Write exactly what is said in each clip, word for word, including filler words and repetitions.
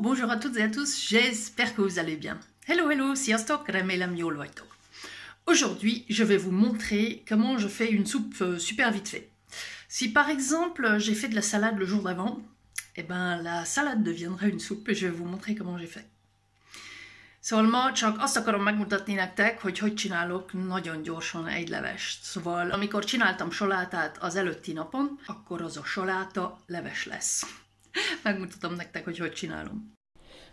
bonjour à toutes et à tous, j'espère que vous allez bien. Hello, hello, sziasztok, reméla miolvajtok. Aujourd'hui, je vais vous montrer comment je fais une soupe super vite fait. Si par exemple, j'ai fait de la salade le jour d'avant, eh ben la salade deviendra une soupe et je vais vous montrer comment j'ai fait. Szóval ma csak azt akarom megmutatni nektek, hogy hogy csinálok nagyon gyorsan egy levest. Szóval amikor csináltam salátát az előtti napon, akkor az a saláta leves lesz. Megmutatom nektek, hogy hogy csinálom.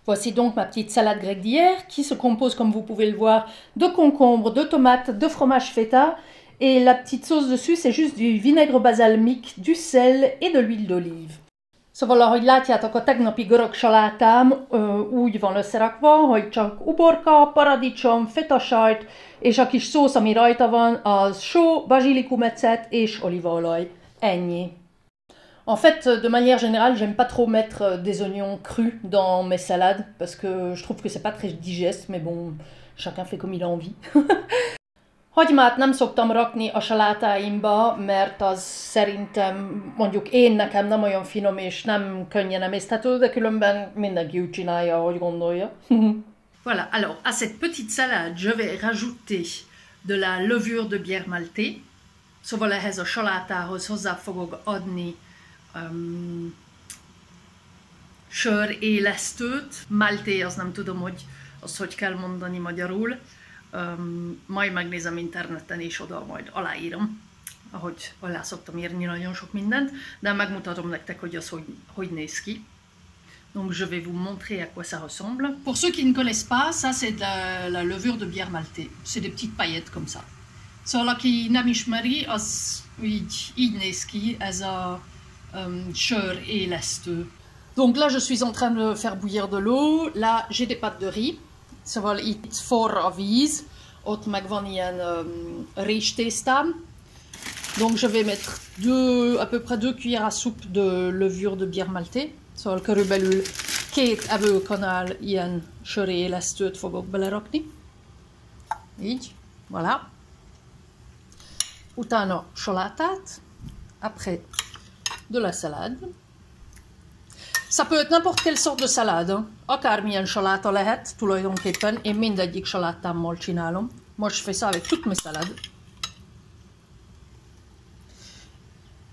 Voici donc ma petite salade grecque d'hier qui se compose, comme vous pouvez le voir, de concombres, de tomates, de fromage feta. Et la petite sauce dessus, c'est juste du vinaigre basalmique, du sel et de l'huile d'olive. Szóval, ahogy látjátok, a tegnapi görög salátám ö, úgy van összerakva, hogy csak uborka, paradicsom, fetasajt, és a kis szósz, ami rajta van, az só, bazsilikumecet és olívaolaj. Ennyi. En fait, de manière générale, j'aime pas trop mettre des oignons crus dans mes salades, parce que je trouve que c'est pas très digeste, mais bon, chacun fait comme il a envie. Hagymát nem szoktam rakni a salátáimba, mert az szerintem, mondjuk én nekem nem olyan finom és nem könnyen emészthető, de különben mindenki úgy csinálja, ahogy gondolja. Voilà, alors à cette petite salade, je vais rajouter de la levure de bière maltée. Szóval ehhez a salátához hozzá fogok adni um, sörélesztőt. Malté, az nem tudom, hogy azt hogy kell mondani magyarul. Um, majd megnézem interneten és oda majd aláírom, ahogy alá szoktam írni nagyon sok mindent, de megmutatom nektek, hogy az hogy, hogy néz ki. Donc je vais vous montrer à quoi ça ressemble. Pour ceux qui ne connaissent pas, ça c'est de la, la levure de bière maltée. C'est des petites paillettes comme ça. Szóval aki nem ismeri, az így, így néz ki ez a um, sör élesztő. Donc là je suis en train de faire bouillir de l'eau. Là j'ai des pâtes de riz. Szóval itt forr a víz, ott meg van ilyen um, rizstésztám. Donc je vais mettre deux, à peu près deux cuillères à soupe de levure de bière maltée. Szóval körülbelül két evőkanál ilyen sörélesztőt fogok belerakni. Így, voilà. Utána salátát, après de la salade. Ça peut être n'importe quelle sorte de salade. Hein? Akármilyen saláta lehet tulajdonképpen, én mindegyik salátámmal csinálom. Moi je fais ça avec toutes mes salades.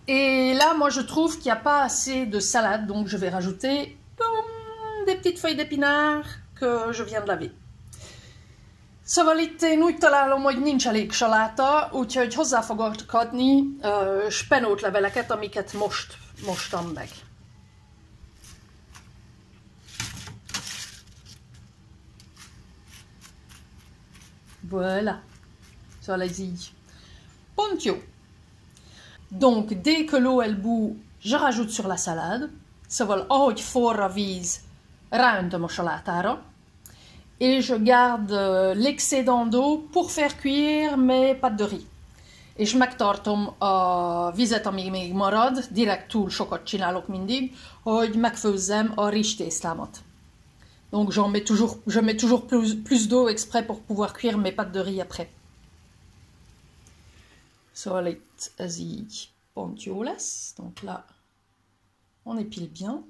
Et là, moi je trouve qu'il n'y a pas assez de salade, donc je vais rajouter boum, des petites feuilles d'épinards que je viens de laver. Szóval itt én úgy találom, hogy nincs elég saláta, úgyhogy hozzá fogok adni uh, spenót leveleket, amiket most mostam meg. Voilà, ça les dit. Pontio. Donc dès que l'eau elle bout, je rajoute sur la salade. Szóval ahogy forra víz, ráöntöm a salátára. Et je garde l'excédent d'eau pour faire cuire mes pâtes de riz. És megtartom a vizet, amíg még marad, direkt túl sokat csinálok mindig, hogy megfőzzem a rizstészlámat. Donc j'en mets toujours, je mets toujours plus, plus d'eau exprès pour pouvoir cuire mes pâtes de riz après. Szóval itt ez így pontyó lesz. Donc là, on épile bien.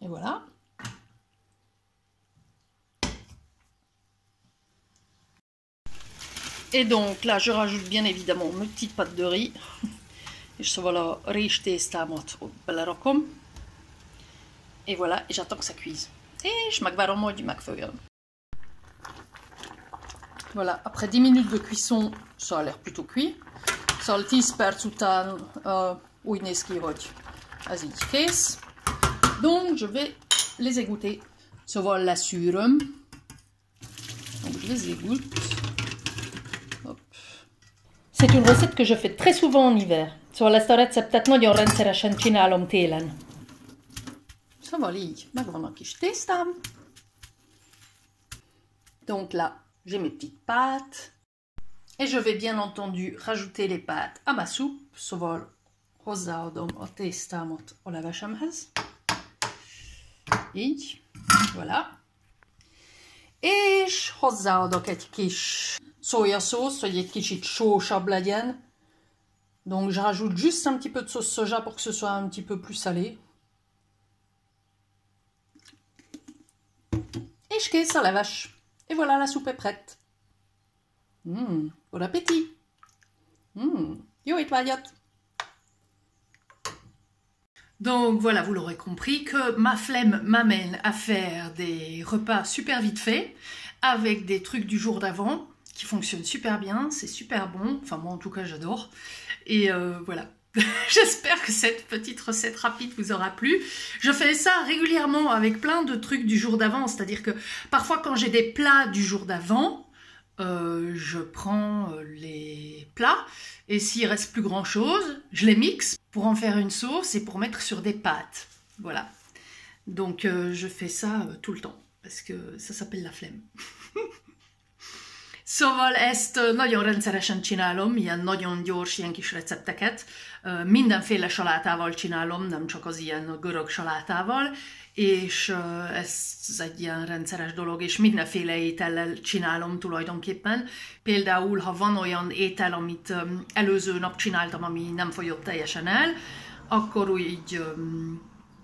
Et voilà. Et donc là, je rajoute bien évidemment mes petites pâtes de riz. És szóval a rizstésztámat belerakom, et voilà, et j'attends que ça cuise. És megvárom, hogy megfőjön. Voilà, après dix minutes de cuisson, ça a l'air plutôt cuit. Szóval tíz perc után uh, úgy néz ki, hogy ez így kész. Donc je vais les égoutter. Szóval leszűröm. Donc je les égoutte. C'est une recette que je fais très souvent en hiver. Szóval ezt a receptet nagyon rendszeresen csinálom télen. Szóval így, megvan a kis tésztám. Donc là, j'ai mes petites pâtes. Et je vais bien entendu rajouter les pâtes à ma soupe. Szóval hozzáadom a tésztámat a levesemhez. Így, voilà. És hozzáadok egy kis szójaszószt, hogy egy kicsit sósabb legyen. Donc je rajoute juste un petit peu de sauce soja pour que ce soit un petit peu plus salé. Et je casse à la vache. Et voilà, la soupe est prête. Mmh, bon appétit. Mmh, yo et toi, yote. Donc voilà, vous l'aurez compris que ma flemme m'amène à faire des repas super vite faits avec des trucs du jour d'avant qui fonctionnent super bien, c'est super bon, enfin moi en tout cas j'adore. Et euh, voilà, j'espère que cette petite recette rapide vous aura plu. Je fais ça régulièrement avec plein de trucs du jour d'avant, c'est-à-dire que parfois quand j'ai des plats du jour d'avant, Euh, je prends les plats et s'il reste plus grand chose, je les mixe pour en faire une sauce et pour mettre sur des pâtes. Voilà. Donc euh, je fais ça euh, tout le temps parce que ça s'appelle la flemme. Szóval ezt nagyon rendszeresen csinálom, ilyen nagyon gyors, ilyen kis recepteket. Uh, mindenféle salátával csinálom, nem csak az ilyen görög salátával, és uh, ez egy ilyen rendszeres dolog, és mindenféle étellel csinálom tulajdonképpen. Például, ha van olyan étel, amit um, előző nap csináltam, ami nem fogyott teljesen el, akkor úgy így um,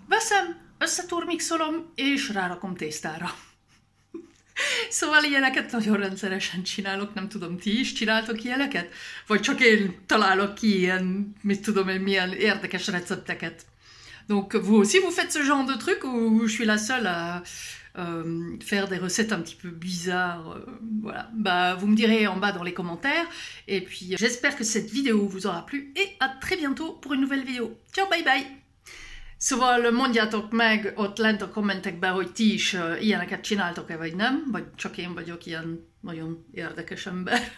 veszem, összeturmixolom, és rárakom tésztára. Szóval ilyeneket nagyon rendszeresen csinálok, nem tudom, ti is csináltok ilyeneket? Vagy csak én találok ki ilyen, mit tudom én, milyen érdekes recepteket. Donc vous aussi vous faites ce genre de truc ou je suis la seule à euh, faire des recettes un petit peu bizarres, euh, voilà. Bah, vous me direz en bas dans les commentaires. Et puis j'espère que cette vidéo vous aura plu et à très bientôt pour une nouvelle vidéo. Ciao, bye bye! Szóval mondjátok meg ott lent a kommentekben, hogy ti is ilyeneket csináltok-e, vagy nem, vagy csak én vagyok ilyen nagyon érdekes ember.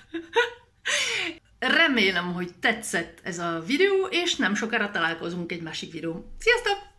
Remélem, hogy tetszett ez a videó, és nem sokára találkozunk egy másik videón. Sziasztok!